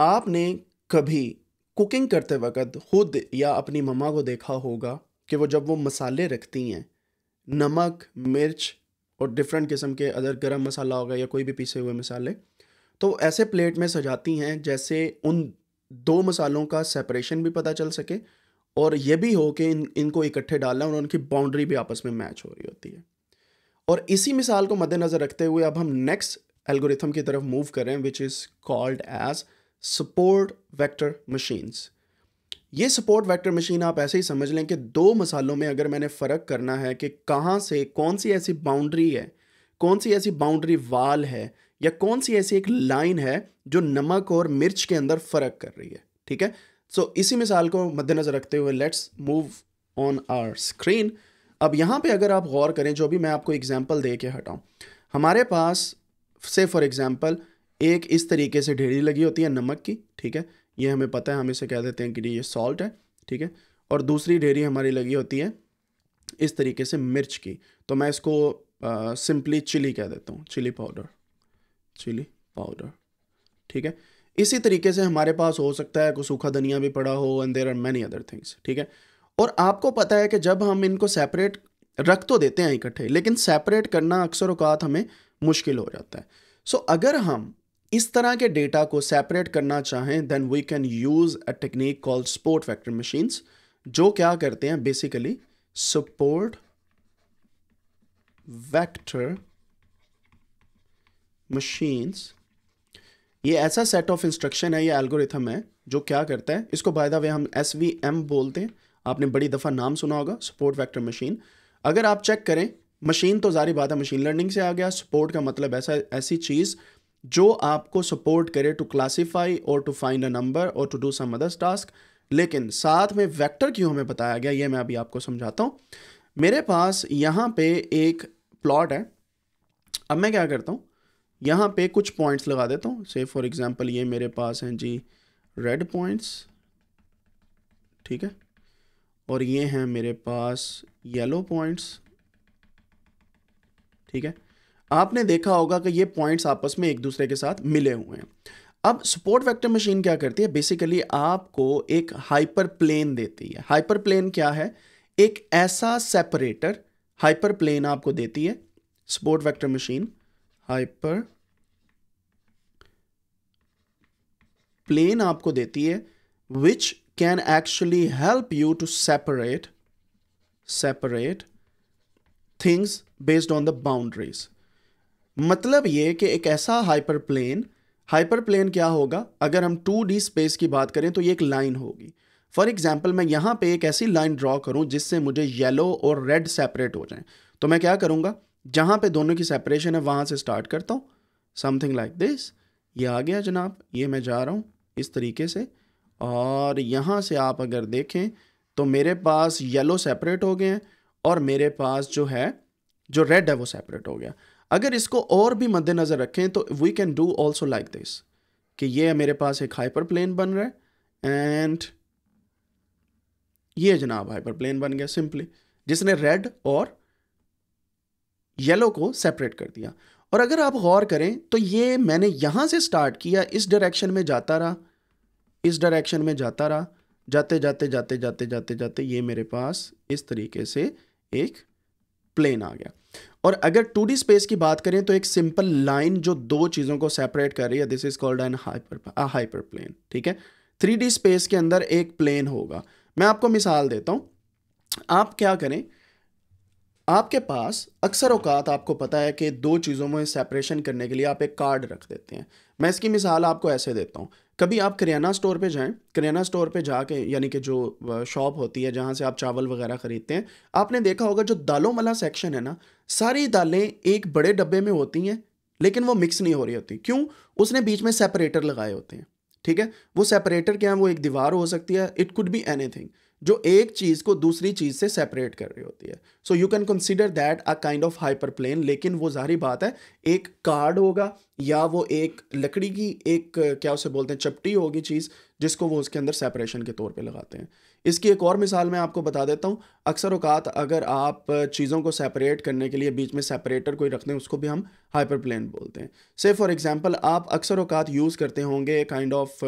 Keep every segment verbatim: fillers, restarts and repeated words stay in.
आपने कभी कुकिंग करते वक्त खुद या अपनी मम्मा को देखा होगा कि वो जब वो मसाले रखती हैं, नमक, मिर्च और डिफरेंट किस्म के अदर गरम मसाला होगा या कोई भी पीसे हुए मसाले, तो ऐसे प्लेट में सजाती हैं जैसे उन दो मसालों का सेपरेशन भी पता चल सके और ये भी हो कि इन इनको इकट्ठे डालना और उनकी बाउंड्री भी आपस में मैच हो रही होती है। और इसी मिसाल को मद्देनज़र रखते हुए अब हम नेक्स्ट एल्गोरिथम की तरफ मूव करें, which is called as support vector machines. ये सपोर्ट वेक्टर मशीन आप ऐसे ही समझ लें कि दो मसालों में अगर मैंने फ़र्क करना है कि कहाँ से कौन सी ऐसी बाउंड्री है, कौन सी ऐसी बाउंड्री वाल है या कौन सी ऐसी एक लाइन है जो नमक और मिर्च के अंदर फ़र्क कर रही है, ठीक है। सो so, इसी मिसाल को मद्देनज़र रखते हुए let's move on our screen. अब यहाँ पे अगर आप गौर करें, जो भी मैं आपको एग्जांपल दे के हटाऊँ, हमारे पास से फॉर एग्जांपल एक इस तरीके से ढेरी लगी होती है नमक की, ठीक है, ये हमें पता है, हम इसे कह देते हैं कि ये सॉल्ट है, ठीक है। और दूसरी ढेरी हमारी लगी होती है इस तरीके से मिर्च की, तो मैं इसको सिंपली चिली कह देता हूँ, चिली पाउडर, चिली पाउडर, ठीक है। इसी तरीके से हमारे पास हो सकता है कोई सूखा धनिया भी पड़ा हो, and there are many other things, ठीक है। और आपको पता है कि जब हम इनको सेपरेट रख तो देते हैं इकट्ठे, लेकिन सेपरेट करना अक्सर औकात हमें मुश्किल हो जाता है। सो so, अगर हम इस तरह के डेटा को सेपरेट करना चाहें, then we can use a technique called support vector machines, जो क्या करते हैं बेसिकली सपोर्ट वेक्टर मशीन्स। ये ऐसा सेट ऑफ इंस्ट्रक्शन है, ये एल्गोरिथम है जो क्या करता है, इसको बाय द वे हम एस वी एम बोलते हैं, आपने बड़ी दफ़ा नाम सुना होगा सपोर्ट वेक्टर मशीन। अगर आप चेक करें, मशीन तो जारी बात है मशीन लर्निंग से आ गया, सपोर्ट का मतलब ऐसा ऐसी चीज़ जो आपको सपोर्ट करे टू क्लासीफाई और टू फाइंड अ नंबर और to do some others task. लेकिन साथ में वेक्टर क्यों हमें बताया गया, ये मैं अभी आपको समझाता हूँ। मेरे पास यहाँ पे एक प्लॉट है, अब मैं क्या करता हूँ, यहाँ पे कुछ पॉइंट्स लगा देता हूँ, से फॉर एग्जांपल ये मेरे पास हैं जी रेड पॉइंट्स, ठीक है, और ये हैं मेरे पास येलो पॉइंट्स, ठीक है। आपने देखा होगा कि ये पॉइंट्स आपस में एक दूसरे के साथ मिले हुए हैं। अब सपोर्ट वेक्टर मशीन क्या करती है, बेसिकली आपको एक हाइपर प्लेन देती है। हाइपर प्लेन क्या है, एक ऐसा सेपरेटर हाइपर प्लेन आपको देती है support vector machine. Hyper plane आपको देती है which can actually help you to separate separate things based on the boundaries. मतलब ये कि एक ऐसा हाइपर प्लेन हाइपर प्लेन क्या होगा, अगर हम टू डी स्पेस की बात करें तो ये एक लाइन होगी। फॉर एग्जाम्पल मैं यहाँ पे एक ऐसी लाइन ड्रॉ करूँ जिससे मुझे येलो और रेड सेपरेट हो जाएं, तो मैं क्या करूँगा, जहाँ पे दोनों की सेपरेशन है वहाँ से स्टार्ट करता हूँ, समथिंग लाइक दिस। ये आ गया जनाब, ये मैं जा रहा हूँ इस तरीके से, और यहाँ से आप अगर देखें तो मेरे पास येलो सेपरेट हो गए हैं और मेरे पास जो है जो रेड है वो सेपरेट हो गया। अगर इसको और भी मद्देनज़र रखें तो we can do also like this, कि ये मेरे पास एक हाइपर प्लेन बन रहा है, एंड ये जनाब हाइपर प्लेन बन गया सिंपली, जिसने रेड और येलो को सेपरेट कर दिया। और अगर आप गौर करें तो ये मैंने यहाँ से स्टार्ट किया, इस डायरेक्शन में जाता रहा, इस डायरेक्शन में जाता रहा, जाते जाते जाते जाते जाते जाते ये मेरे पास इस तरीके से एक प्लेन आ गया। और अगर टू डी स्पेस की बात करें तो एक सिंपल लाइन जो दो चीज़ों को सेपरेट कर रही है, this is called an hyper hyper plane, ठीक है। थ्री डी स्पेस के अंदर एक प्लेन होगा, मैं आपको मिसाल देता हूँ। आप क्या करें, आपके पास अक्सर औकात आपको पता है कि दो चीज़ों में सेपरेशन करने के लिए आप एक कार्ड रख देते हैं। मैं इसकी मिसाल आपको ऐसे देता हूँ, कभी आप किराना स्टोर पे जाएं, किराना स्टोर पे जाके, यानी कि जो शॉप होती है जहाँ से आप चावल वगैरह ख़रीदते हैं, आपने देखा होगा जो दालों वाला सेक्शन है ना, सारी दालें एक बड़े डब्बे में होती हैं, लेकिन वो मिक्स नहीं हो रही होती। क्यों? उसने बीच में सेपरेटर लगाए होते हैं, ठीक है। वो सेपरेटर क्या है, वो एक दीवार हो सकती है, इट कुड बी एनीथिंग, जो एक चीज़ को दूसरी चीज़ से सेपरेट कर रही होती है। So you can consider that a kind of hyper plane. लेकिन वो जाहिर बात है एक कार्ड होगा या वो एक लकड़ी की एक क्या उसे बोलते हैं चपटी होगी चीज़ जिसको वो उसके अंदर सेपरेशन के तौर पे लगाते हैं। इसकी एक और मिसाल मैं आपको बता देता हूँ। अक्सर औकात अगर आप चीज़ों को सेपरेट करने के लिए बीच में सेपरेटर कोई रखते हैं उसको भी हम हाइपर प्लेन बोलते हैं। से फॉर एग्जांपल आप अक्सर औकात यूज़ करते होंगे काइंड ऑफ,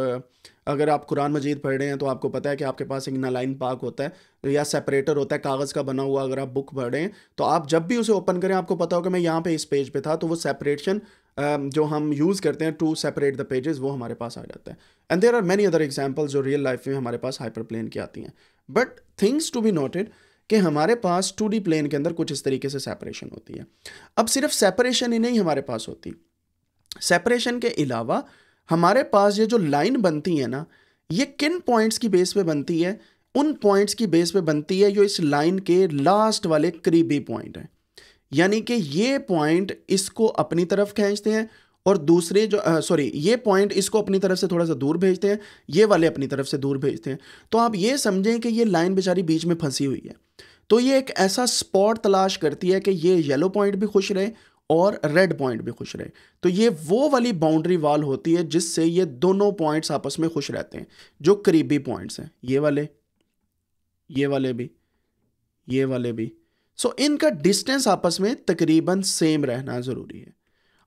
अगर आप कुरान मजीद पढ़ रहे हैं तो आपको पता है कि आपके पास एक नालाइन पाक होता है या सेपरेटर होता है कागज़ का बना हुआ। अगर आप बुक पढ़ रहे हैं तो आप जब भी उसे ओपन करें आपको पता होगा मैं यहाँ पे इस पेज पे था, तो वो सेपरेशन जो हम यूज़ करते हैं टू सेपरेट द पेजेस वो हमारे पास आ जाता है। And there are many other examples जो रियल लाइफ में हमारे पास हाइपर प्लेन की आती हैं। But things to be noted कि हमारे पास टू डी प्लेन के अंदर कुछ इस तरीके से सेपरेशन होती है। अब सिर्फ सेपरेशन ही नहीं हमारे पास होती, सेपरेशन के अलावा हमारे पास ये जो लाइन बनती है ना ये किन पॉइंट्स की बेस पे बनती है, उन पॉइंट्स की बेस पे बनती है जो इस लाइन के लास्ट वाले करीबी पॉइंट हैं। यानी कि ये पॉइंट इसको अपनी तरफ खींचते हैं और दूसरे जो सॉरी ये पॉइंट इसको अपनी तरफ से थोड़ा सा दूर भेजते हैं, ये वाले अपनी तरफ से दूर भेजते हैं। तो आप ये समझें कि ये लाइन बेचारी बीच में फंसी हुई है। तो ये एक ऐसा स्पॉट तलाश करती है कि ये येलो पॉइंट भी खुश रहे और रेड पॉइंट भी खुश रहे। तो ये वो वाली बाउंड्री वाल होती है जिससे ये दोनों पॉइंट्स आपस में खुश रहते हैं जो करीबी पॉइंट्स हैं, ये वाले ये वाले भी ये वाले भी। सो so, इनका डिस्टेंस आपस में तकरीबन सेम रहना ज़रूरी है,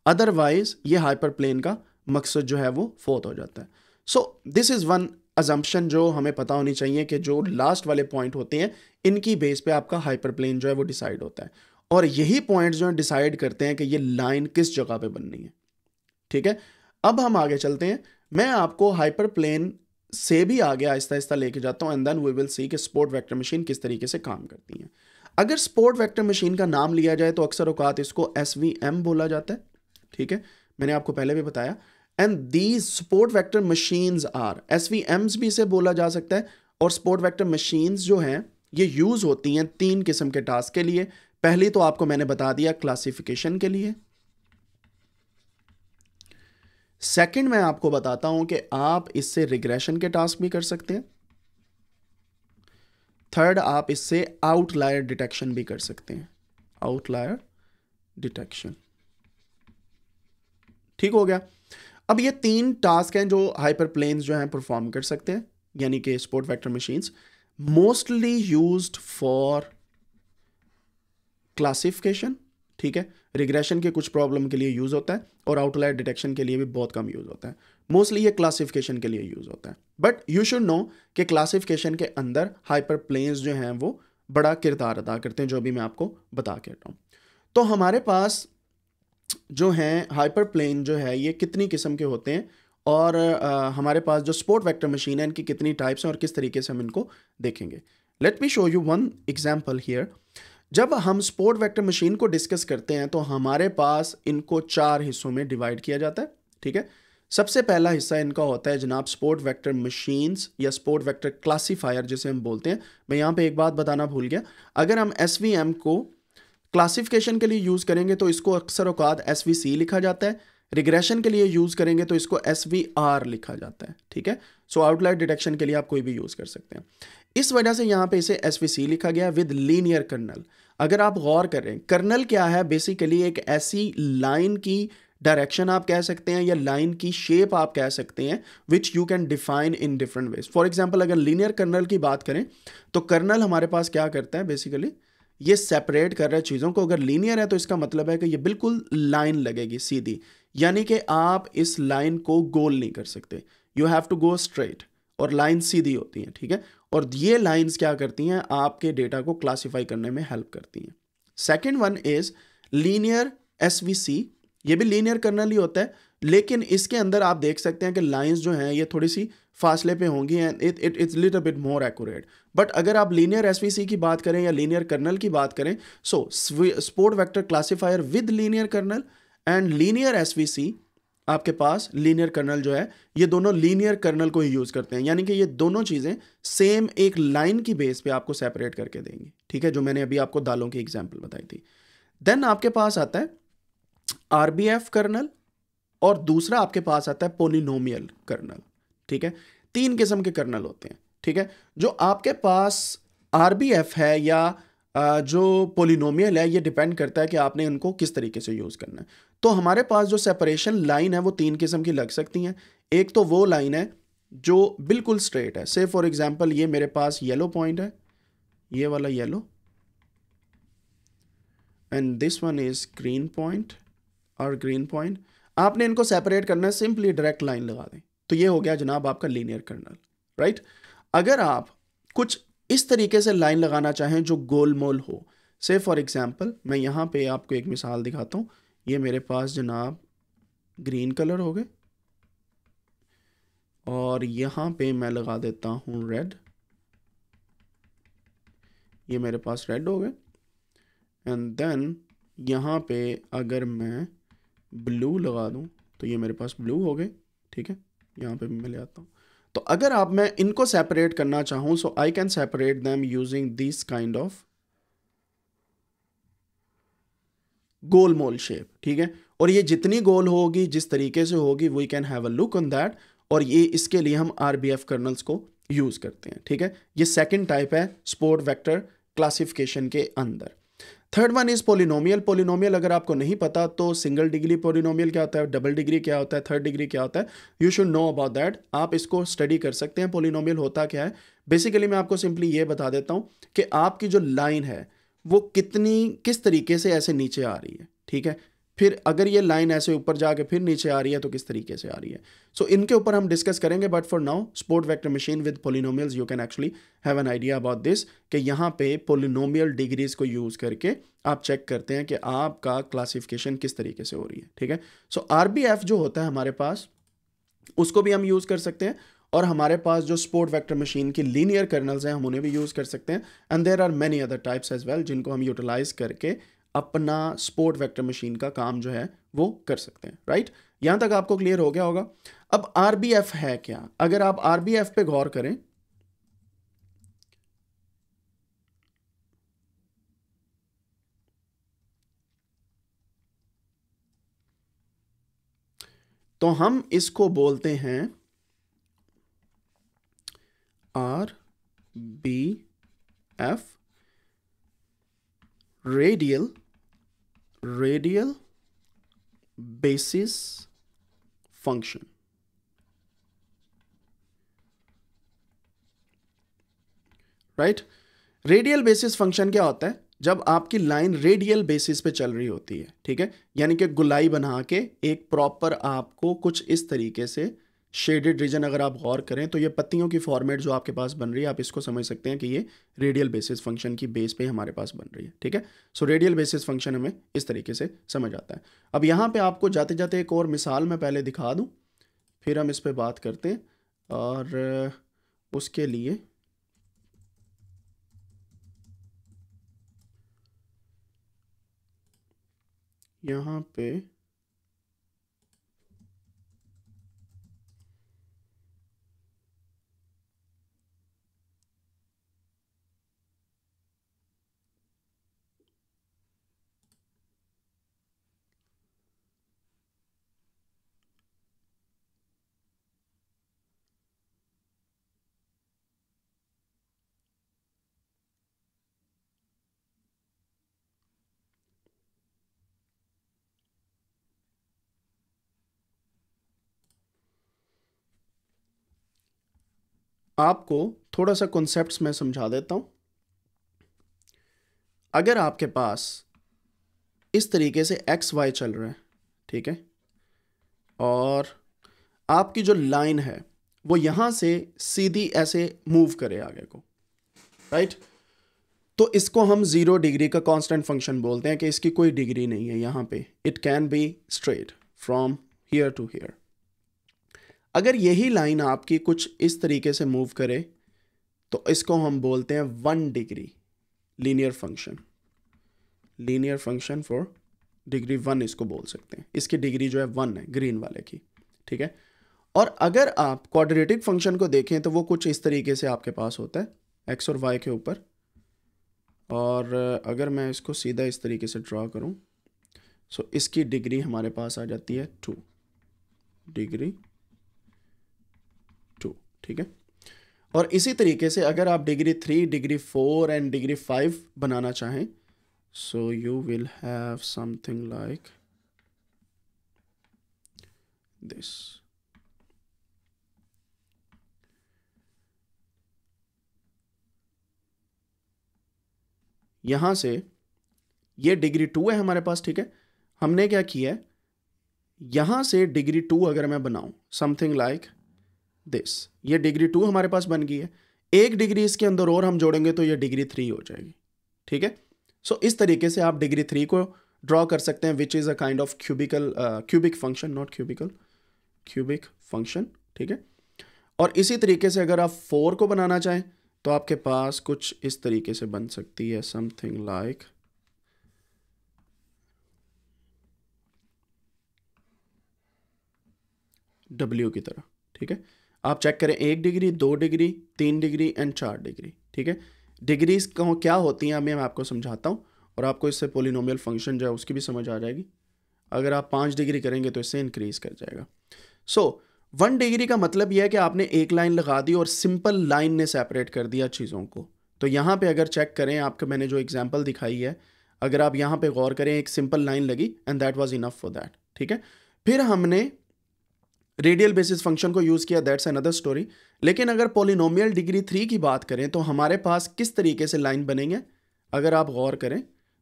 अदरवाइज ये हाइपर प्लेन का मकसद जो है वो फोत हो जाता है। So this is one assumption जो हमें पता होनी चाहिए कि जो लास्ट वाले पॉइंट होते हैं इनकी बेस पे आपका हाइपर प्लेन जो है वो डिसाइड होता है और यही पॉइंट्स जो हैं डिसाइड करते हैं कि ये लाइन किस जगह पे बननी है। ठीक है, अब हम आगे चलते हैं। मैं आपको हाइपर प्लेन से भी आगे आहिस्ता आहिस्ता लेके जाता हूँ and then we will see कि सपोर्ट वेक्टर मशीन किस तरीके से काम करती हैं। अगर सपोर्ट वेक्टर मशीन का नाम लिया जाए तो अक्सर औकात इसको एस वी एम बोला जाता है। ठीक है, मैंने आपको पहले भी बताया। And these support vector machines are S V Ms भी इसे बोला जा सकता है। और सपोर्ट वेक्टर मशीन्स जो हैं ये यूज़ होती हैं तीन किस्म के टास्क के लिए। पहली तो आपको मैंने बता दिया क्लासिफिकेशन के लिए। सेकंड मैं आपको बताता हूं कि आप इससे रिग्रेशन के टास्क भी कर सकते हैं। थर्ड, आप इससे आउटलायर डिटेक्शन भी कर सकते हैं, आउटलायर डिटेक्शन। ठीक हो गया। अब ये तीन टास्क हैं जो हाइपर प्लेन्स जो हैं परफॉर्म कर सकते हैं, यानी कि support vector machines. Mostly used for classification, ठीक है, रिग्रेशन के कुछ प्रॉब्लम के लिए यूज़ होता है और आउटलायर डिटेक्शन के लिए भी बहुत कम यूज़ होता है। मोस्टली ये क्लासिफिकेशन के लिए यूज़ होता है, बट यू शुड नो कि क्लासिफिकेशन के अंदर हाइपर प्लेन्स जो हैं वो बड़ा किरदार अदा करते हैं, जो भी मैं आपको बता के रहा हूँ। तो हमारे पास जो हैं हाइपर प्लेन जो है ये कितनी किस्म के होते हैं और आ, हमारे पास जो सपोर्ट वेक्टर मशीन है इनकी कितनी टाइप्स हैं और किस तरीके से हम इनको देखेंगे। Let me show you one example here. जब हम सपोर्ट वेक्टर मशीन को डिस्कस करते हैं तो हमारे पास इनको चार हिस्सों में डिवाइड किया जाता है। ठीक है, सबसे पहला हिस्सा इनका होता है जनाब सपोर्ट वेक्टर मशीन्स या सपोर्ट वेक्टर क्लासिफायर जिसे हम बोलते हैं। मैं यहाँ पे एक बात बताना भूल गया, अगर हम एस वी एम को क्लासिफिकेशन के लिए यूज़ करेंगे तो इसको अक्सर औकात एस वी सी लिखा जाता है, रिग्रेशन के लिए यूज़ करेंगे तो इसको एस वी आर लिखा जाता है। ठीक है, सो आउटलायर डिटेक्शन के लिए आप कोई भी यूज़ कर सकते हैं, इस वजह से यहाँ पे इसे एस वी सी लिखा गया विद लीनियर कर्नल। अगर आप गौर करें कर्नल क्या है, बेसिकली एक ऐसी लाइन की डायरेक्शन आप कह सकते हैं या लाइन की शेप आप कह सकते हैं which you can define in different ways. For example अगर लीनियर कर्नल की बात करें तो कर्नल हमारे पास क्या करता है, बेसिकली ये सेपरेट कर रहा है चीज़ों को। अगर लीनियर है तो इसका मतलब है कि ये बिल्कुल लाइन लगेगी सीधी, यानी कि आप इस लाइन को गोल नहीं कर सकते, you have to go straight और लाइन सीधी होती हैं। ठीक है, और ये लाइंस क्या करती हैं, आपके डेटा को क्लासिफाई करने में हेल्प करती हैं। Second one is linear SVC, ये भी लीनियर कर्नल ही होता है, लेकिन इसके अंदर आप देख सकते हैं कि लाइंस जो हैं ये थोड़ी सी फासले पे होंगी and it it it's little bit more accurate. But अगर आप लीनियर एसवीसी की बात करें या लीनियर कर्नल की बात करें, so support vector classifier with linear kernel and linear SVC, आपके पास लीनियर कर्नल जो है ये दोनों लीनियर कर्नल को ही यूज़ करते हैं, यानी कि ये दोनों चीज़ें सेम एक लाइन की बेस पे आपको सेपरेट करके देंगी। ठीक है, जो मैंने अभी आपको दालों की एग्जांपल बताई थी। देन आपके पास आता है आरबीएफ कर्नल और दूसरा आपके पास आता है पोलिनोमियल कर्नल। ठीक है, तीन किस्म के कर्नल होते हैं। ठीक है। जो आपके पास आरबीएफ है या जो पोलिनोमियल है, ये डिपेंड करता है कि आपने उनको किस तरीके से यूज़ करना है। तो हमारे पास जो सेपरेशन लाइन है वो तीन किस्म की लग सकती हैं। एक तो वो लाइन है जो बिल्कुल स्ट्रेट है, से फॉर एग्जांपल ये मेरे पास येलो पॉइंट है, ये वाला yellow, and this one is green point और ग्रीन पॉइंट। आपने इनको सेपरेट करना है, सिंपली डायरेक्ट लाइन लगा दें, तो ये हो गया जनाब आपका लीनियर कर्नल, राइट। अगर आप कुछ इस तरीके से लाइन लगाना चाहें जो गोलमोल हो, से फॉर एग्जांपल मैं यहाँ पे आपको एक मिसाल दिखाता हूँ। ये मेरे पास जनाब ग्रीन कलर हो गए और यहाँ पे मैं लगा देता हूँ रेड, ये मेरे पास रेड हो गए, एंड देन यहाँ पे अगर मैं ब्लू लगा दूँ तो ये मेरे पास ब्लू हो गए, ठीक है। यहाँ पे मैं ले आता हूँ। तो अगर आप मैं इनको सेपरेट करना चाहूँ, so I can separate them using this kind of गोलमोल शेप, ठीक है। और ये जितनी गोल होगी जिस तरीके से होगी, we can have a look on that, और ये इसके लिए हम आरबीएफ कर्नल्स को यूज़ करते हैं, ठीक है। ये सेकंड टाइप है सपोर्ट वेक्टर क्लासिफिकेशन के अंदर। Third one is polynomial. Polynomial अगर आपको नहीं पता तो सिंगल डिग्री पोलिनोमियल क्या होता है, डबल डिग्री क्या होता है, थर्ड डिग्री क्या होता है, you should know about that. आप इसको स्टडी कर सकते हैं। पोलिनोमियल होता क्या है, बेसिकली मैं आपको सिंपली ये बता देता हूँ कि आपकी जो लाइन है वो कितनी किस तरीके से ऐसे नीचे आ रही है, ठीक है। फिर अगर ये लाइन ऐसे ऊपर जाके फिर नीचे आ रही है तो किस तरीके से आ रही है, सो so, इनके ऊपर हम डिस्कस करेंगे। But for now support vector machine with polynomials you can actually have an idea about this, कि यहाँ पे पोलिनोमियल डिग्रीज को यूज़ करके आप चेक करते हैं कि आपका क्लासिफिकेशन किस तरीके से हो रही है, ठीक है। सो आरबीएफ जो होता है हमारे पास, उसको भी हम यूज़ कर सकते हैं, और हमारे पास जो सपोर्ट वेक्टर मशीन की लीनियर कर्नल्स हैं हम उन्हें भी यूज़ कर सकते हैं, and there are many other types as well जिनको हम यूटिलाइज करके अपना सपोर्ट वेक्टर मशीन का काम जो है वो कर सकते हैं, राइट। यहाँ तक आपको क्लियर हो गया होगा। अब आरबीएफ है क्या, अगर आप आरबीएफ पे गौर करें, तो हम इसको बोलते हैं R B F, radial radial basis function, right. Radial basis function क्या होता है, जब आपकी लाइन रेडियल बेसिस पे चल रही होती है, ठीक है, यानी कि गुलाई बना के एक प्रॉपर आपको कुछ इस तरीके से शेडेड रीजन अगर आप गौर करें तो ये पत्तियों की फॉर्मेट जो आपके पास बन रही है, आप इसको समझ सकते हैं कि ये रेडियल बेसिस फंक्शन की बेस पे हमारे पास बन रही है, ठीक है। सो रेडियल बेसिस फंक्शन हमें इस तरीके से समझ आता है। अब यहाँ पे आपको जाते जाते एक और मिसाल मैं पहले दिखा दूँ, फिर हम इस पर बात करते हैं, और उसके लिए यहाँ पे आपको थोड़ा सा कॉन्सेप्ट्स मैं समझा देता हूँ। अगर आपके पास इस तरीके से एक्स वाई चल रहा है, ठीक है, और आपकी जो लाइन है वो यहाँ से सीधी ऐसे मूव करे आगे को, राइट, तो इसको हम ज़ीरो डिग्री का कांस्टेंट फंक्शन बोलते हैं, कि इसकी कोई डिग्री नहीं है। यहाँ पे it can be straight from here to here. अगर यही लाइन आपकी कुछ इस तरीके से मूव करे तो इसको हम बोलते हैं one degree linear function, linear function for degree one इसको बोल सकते हैं। इसकी डिग्री जो है वन है ग्रीन वाले की, ठीक है। और अगर आप क्वाड्रेटिक फंक्शन को देखें तो वो कुछ इस तरीके से आपके पास होता है एक्स और वाई के ऊपर, और अगर मैं इसको सीधा इस तरीके से ड्रा करूं, सो इसकी डिग्री हमारे पास आ जाती है टू डिग्री, ठीक है। और इसी तरीके से अगर आप degree three degree four and degree five बनाना चाहें so you will have something like this. यहाँ से ये डिग्री टू है हमारे पास, ठीक है। हमने क्या किया है, यहाँ से डिग्री टू अगर मैं बनाऊँ समथिंग लाइक दिस, ये डिग्री टू हमारे पास बन गई है। एक डिग्री इसके अंदर और हम जोड़ेंगे तो ये डिग्री थ्री हो जाएगी, ठीक है। सो इस तरीके से आप डिग्री थ्री को ड्रॉ कर सकते हैं, which is a kind of cubical cubic function, not cubical cubic function, ठीक है। और इसी तरीके से अगर आप फोर को बनाना चाहें तो आपके पास कुछ इस तरीके से बन सकती है समथिंग लाइक डब्ल्यू की तरह, ठीक है। आप चेक करें एक डिग्री दो डिग्री तीन डिग्री एंड चार डिग्री, ठीक है। डिग्रीज क्या होती हैं मैं आपको समझाता हूँ और आपको इससे पोलिनोमियल फंक्शन जो है उसकी भी समझ आ जाएगी। अगर आप पाँच डिग्री करेंगे तो इससे इंक्रीज कर जाएगा। सो वन डिग्री का मतलब यह है कि आपने एक लाइन लगा दी और सिंपल लाइन ने सेपरेट कर दिया चीज़ों को। तो यहाँ पे अगर चेक करें आपको मैंने जो एग्जाम्पल दिखाई है, अगर आप यहाँ पे गौर करें एक सिंपल लाइन लगी and that was enough for that, ठीक है। फिर हमने रेडियल बेसिस फंक्शन को यूज़ किया, दैट्स अनदर स्टोरी। लेकिन अगर पोलिनोमियल डिग्री थ्री की बात करें तो हमारे पास किस तरीके से लाइन बनेंगे, अगर आप गौर करें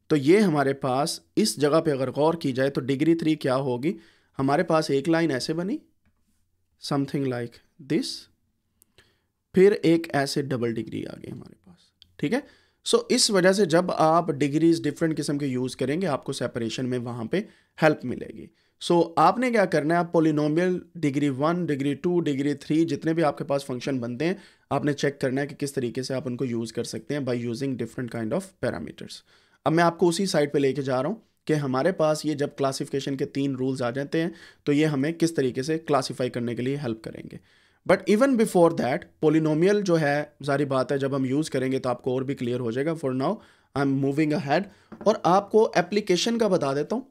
तो ये हमारे पास इस जगह पे अगर गौर की जाए तो डिग्री थ्री क्या होगी, हमारे पास एक लाइन ऐसे बनी समथिंग लाइक दिस, फिर एक ऐसे डबल डिग्री आ गई हमारे पास, ठीक है। सो so, इस वजह से जब आप डिग्रीज डिफरेंट किस्म के यूज़ करेंगे आपको सेपरेशन में वहाँ पे हेल्प मिलेगी। सो so, आपने क्या करना है, आप polynomial degree one degree two degree three जितने भी आपके पास फंक्शन बनते हैं आपने चेक करना है कि किस तरीके से आप उनको यूज़ कर सकते हैं by using different kind of parameters. अब मैं आपको उसी साइड पे लेके जा रहा हूँ कि हमारे पास ये जब क्लासिफिकेशन के तीन रूल्स आ जाते हैं तो ये हमें किस तरीके से क्लासीफाई करने के लिए हेल्प करेंगे। But even before that polynomial जो है जारी बात है जब हम यूज़ करेंगे तो आपको और भी क्लियर हो जाएगा। For now I am moving ahead और आपको एप्लीकेशन का बता देता हूँ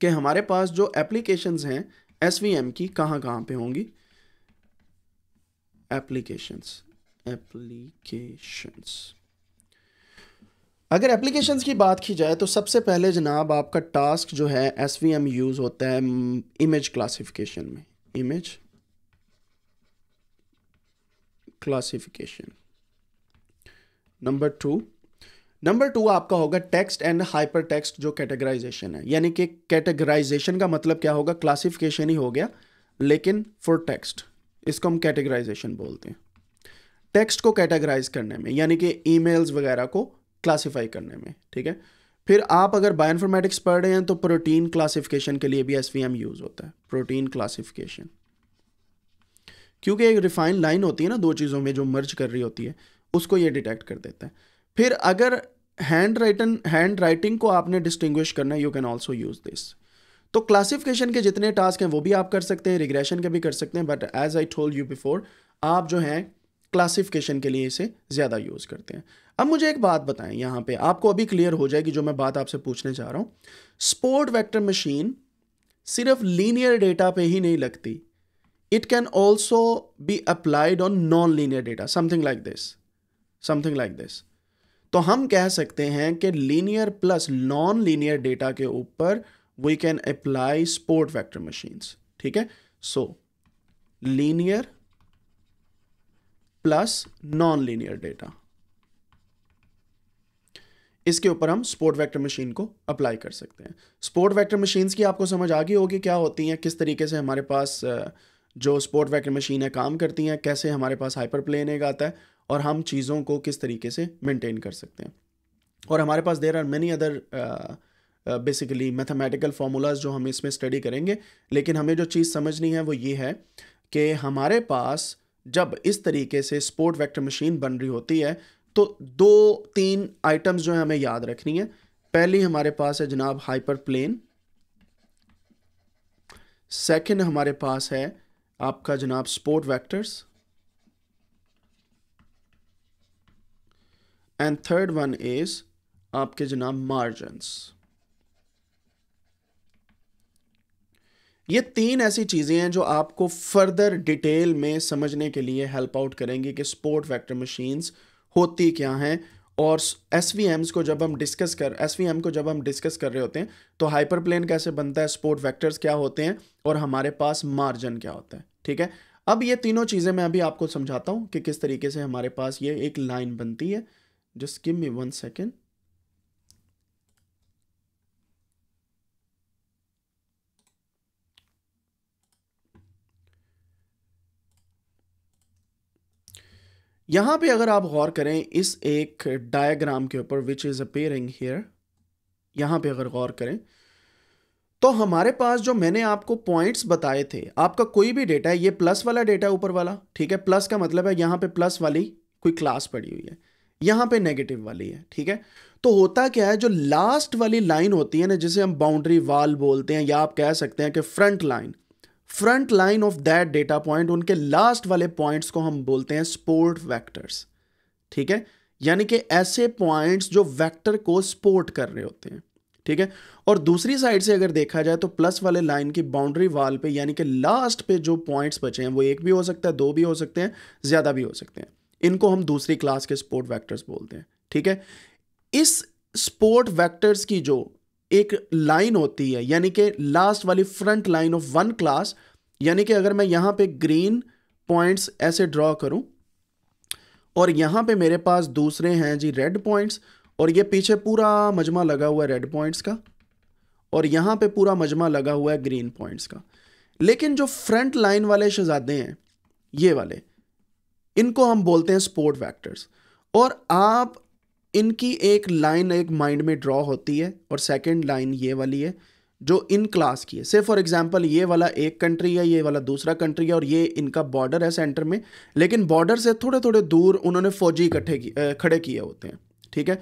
कि हमारे पास जो एप्लीकेशंस हैं एस वी एम की कहाँ कहाँ पे होंगी। एप्लीकेशंस एप्लीकेशंस अगर एप्लीकेशंस की बात की जाए तो सबसे पहले जनाब आपका टास्क जो है एस वी एम यूज़ होता है इमेज क्लासिफिकेशन में, image classification. Number two number two आपका होगा टेक्स्ट एंड हाइपर टेक्स्ट जो कैटेगराइजेशन है, यानी कि कैटेगराइजेशन का मतलब क्या होगा, क्लासिफिकेशन ही हो गया लेकिन फॉर टेक्स्ट, इसको हम कैटेगराइजेशन बोलते हैं। टेक्स्ट को कैटेगराइज करने में यानी कि ईमेल्स वगैरह को क्लासिफाई करने में, ठीक है। फिर आप अगर बायोइन्फॉर्मेटिक्स पढ़ रहे हैं तो प्रोटीन क्लासिफिकेशन के लिए भी एसवीएम यूज होता है, प्रोटीन क्लासिफिकेशन, क्योंकि एक रिफाइंड लाइन होती है ना दो चीज़ों में जो मर्ज कर रही होती है उसको ये डिटेक्ट कर देता है। फिर अगर हैंड राइटन हैंड राइटिंग को आपने डिस्टिंग्विश करना है you can also use this. तो क्लासिफिकेशन के जितने टास्क हैं वो भी आप कर सकते हैं, रिग्रेशन के भी कर सकते हैं, but as I told you before आप जो हैं क्लासिफिकेशन के लिए इसे ज़्यादा यूज़ करते हैं। अब मुझे एक बात बताएं, यहाँ पे आपको अभी क्लियर हो जाएगी जो मैं बात आपसे पूछने जा रहा हूँ। सपोर्ट वेक्टर मशीन सिर्फ लीनियर डेटा पे ही नहीं लगती, it can also be applied on non linear data something like this, something like this. तो हम कह सकते हैं कि linear plus non linear data के ऊपर we can apply support vector machines, ठीक है। So linear plus non linear data, इसके ऊपर हम सपोर्ट वेक्टर मशीन को अप्लाई कर सकते हैं। सपोर्ट वेक्टर मशीन्स की आपको समझ आ गई होगी क्या होती हैं, किस तरीके से हमारे पास जो सपोर्ट वेक्टर मशीन है काम करती हैं, कैसे हमारे पास हाइपर प्लेन एक आता है और हम चीज़ों को किस तरीके से मेंटेन कर सकते हैं। और हमारे पास there are many other basically mathematical formulas जो हम इसमें स्टडी करेंगे, लेकिन हमें जो चीज़ समझनी है वो ये है कि हमारे पास जब इस तरीके से सपोर्ट वेक्टर मशीन बन रही होती है तो दो तीन आइटम्स जो है हमें याद रखनी है। पहली हमारे पास है जनाब हाइपर प्लेन, सेकंड हमारे पास है आपका जनाब support vectors and third one is आपके जनाब मार्जिन्स। ये तीन ऐसी चीज़ें हैं जो आपको फर्दर डिटेल में समझने के लिए हेल्प आउट करेंगी कि सपोर्ट वेक्टर मशीन्स होती क्या हैं। और एस वी एम्स को जब हम डिस्कस कर एस वी एम को जब हम डिस्कस कर रहे होते हैं तो हाइपरप्लेन कैसे बनता है, सपोर्ट वेक्टर्स क्या होते हैं और हमारे पास मार्जिन क्या होता है। ठीक है, अब ये तीनों चीज़ें मैं अभी आपको समझाता हूँ कि किस तरीके से हमारे पास ये एक लाइन बनती है। Just give me one second. यहां पे अगर आप गौर करें इस एक डायग्राम के ऊपर विच इज अपीयरिंग हियर, यहां पे अगर गौर करें तो हमारे पास जो मैंने आपको पॉइंट्स बताए थे, आपका कोई भी डेटा है, ये प्लस वाला डेटा है ऊपर वाला, ठीक है, प्लस का मतलब है यहां पे प्लस वाली कोई क्लास पड़ी हुई है, यहां पे नेगेटिव वाली है। ठीक है, तो होता क्या है, जो लास्ट वाली लाइन होती है ना, जिसे हम बाउंड्री वॉल बोलते हैं, या आप कह सकते हैं कि front line, front line of that data point, उनके लास्ट वाले पॉइंट्स को हम बोलते हैं सपोर्ट वेक्टर्स। ठीक है, यानी कि ऐसे पॉइंट्स जो वेक्टर को सपोर्ट कर रहे होते हैं। ठीक है, और दूसरी साइड से अगर देखा जाए तो प्लस वाले लाइन की बाउंड्री वाल पे, यानी कि लास्ट पे जो पॉइंट्स बचे हैं, वो एक भी हो सकता है, दो भी हो सकते हैं, ज्यादा भी हो सकते हैं, इनको हम दूसरी क्लास के सपोर्ट वेक्टर्स बोलते हैं। ठीक है, इस सपोर्ट वेक्टर्स की जो एक लाइन होती है, यानी कि लास्ट वाली front line of one class, यानी कि अगर मैं यहां पे ग्रीन पॉइंट्स ऐसे ड्रॉ करूं और यहां पे मेरे पास दूसरे हैं जी रेड पॉइंट्स, और ये पीछे पूरा मजमा लगा हुआ है रेड पॉइंट्स का, और यहां पे पूरा मजमा लगा हुआ है ग्रीन पॉइंट्स का। लेकिन जो फ्रंट लाइन वाले शहजादे हैं, ये वाले, इनको हम बोलते हैं सपोर्ट वैक्टर्स। और आप इनकी एक लाइन एक माइंड में ड्रॉ होती है और सेकंड लाइन ये वाली है जो इन क्लास की है। से फॉर एग्जांपल ये वाला एक कंट्री है, ये वाला दूसरा कंट्री है, और ये इनका बॉर्डर है सेंटर में, लेकिन बॉर्डर से थोड़े थोड़े दूर उन्होंने फौजी इकट्ठे खड़े किए होते हैं। ठीक है,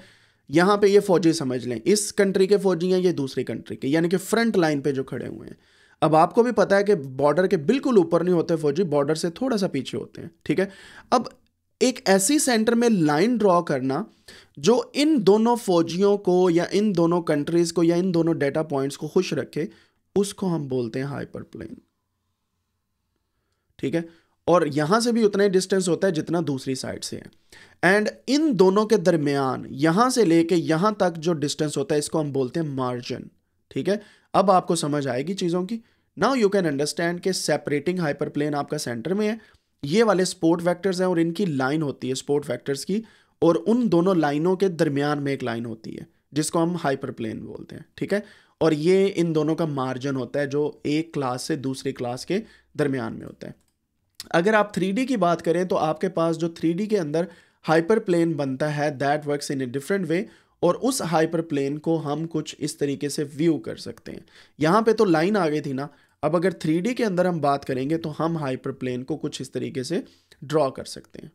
यहाँ पे ये फौजी समझ लें, इस कंट्री के फौजी हैं, ये दूसरी कंट्री के, यानी कि फ्रंट लाइन पर जो खड़े हुए हैं। अब आपको भी पता है कि बॉर्डर के बिल्कुल ऊपर नहीं होते फौजी, बॉर्डर से थोड़ा सा पीछे होते हैं। ठीक है, अब एक ऐसी सेंटर में लाइन ड्रॉ करना जो इन दोनों फौजियों को या इन दोनों कंट्रीज को या इन दोनों डेटा पॉइंट्स को खुश रखे, उसको हम बोलते हैं हाइपरप्लेन। ठीक है, और यहां से भी उतना ही डिस्टेंस होता है जितना दूसरी साइड से है, एंड इन दोनों के दरमियान यहां से लेके यहां तक जो डिस्टेंस होता है, इसको हम बोलते हैं मार्जिन। ठीक है, अब आपको समझ आएगी चीजों की। नाउ यू कैन अंडरस्टैंड कि सेपरेटिंग हाइपरप्लेन आपका सेंटर में है, ये वाले सपोर्ट वेक्टर्स हैं और इनकी लाइन होती है सपोर्ट वेक्टर्स की, और उन दोनों लाइनों के दरमियान में एक लाइन होती है जिसको हम हाइपरप्लेन बोलते हैं। ठीक है, और ये इन दोनों का मार्जिन होता है जो एक क्लास से दूसरी क्लास के दरमियान में होता है। अगर आप थ्री डी की बात करें तो आपके पास जो थ्री डी के अंदर हाइपरप्लेन बनता है, that works in a different way, और उस हाइपरप्लेन को हम कुछ इस तरीके से व्यू कर सकते हैं। यहाँ पे तो लाइन आ गई थी ना, अब अगर थ्री डी के अंदर हम बात करेंगे तो हम हाइपरप्लेन को कुछ इस तरीके से ड्रॉ कर सकते हैं,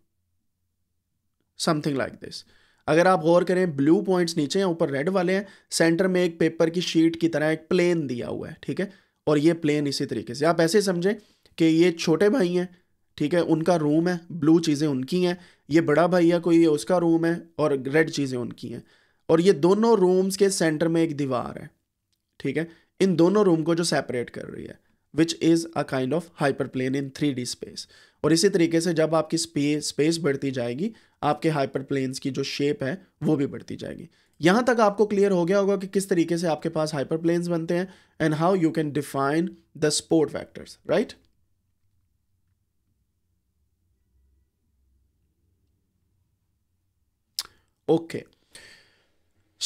समथिंग लाइक दिस। अगर आप गौर करें, ब्लू पॉइंट्स नीचे हैं, ऊपर रेड वाले हैं, सेंटर में एक पेपर की शीट की तरह एक प्लेन दिया हुआ है। ठीक है, और ये प्लेन इसी तरीके से आप ऐसे समझें कि ये छोटे भाई हैं, ठीक है, उनका रूम है, ब्लू चीज़ें उनकी हैं, ये बड़ा भैया कोई उसका रूम है और रेड चीज़ें उनकी हैं, और ये दोनों रूम्स के सेंटर में एक दीवार है। ठीक है, इन दोनों रूम को जो सेपरेट कर रही है, which is a kind of hyperplane in three D space. और इसी तरीके से जब आपकी स्पेस स्पेस बढ़ती जाएगी, आपके हाइपरप्लेन्स की जो शेप है वो भी बढ़ती जाएगी। यहाँ तक आपको क्लियर हो गया होगा कि किस तरीके से आपके पास हाइपरप्लेन्स बनते हैं and how you can define the support vectors, right. Okay,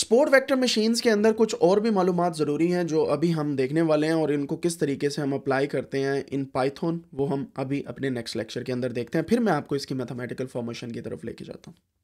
support vector machines के अंदर कुछ और भी मालूमात ज़रूरी हैं जो अभी हम देखने वाले हैं, और इनको किस तरीके से हम अप्लाई करते हैं इन पाइथन, वो हम अभी अपने नेक्स्ट लेक्चर के अंदर देखते हैं। फिर मैं आपको इसकी मैथमेटिकल फॉर्मेशन की तरफ लेके जाता हूँ।